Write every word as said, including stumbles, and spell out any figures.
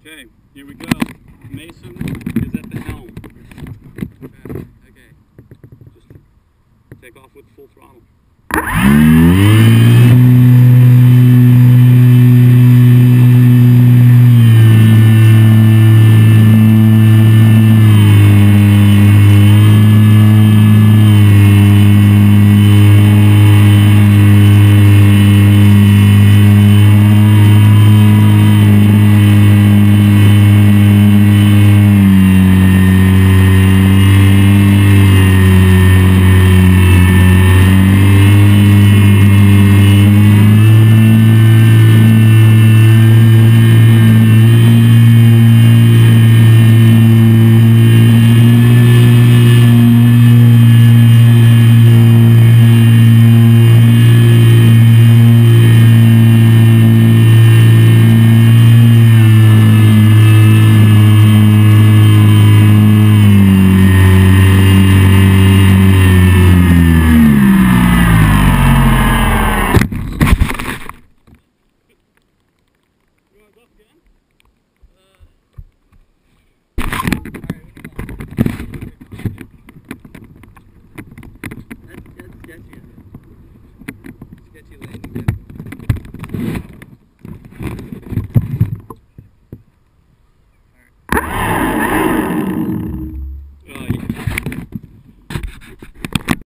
Okay, here we go. Mason is at the helm. Okay, okay. Just take off with full throttle.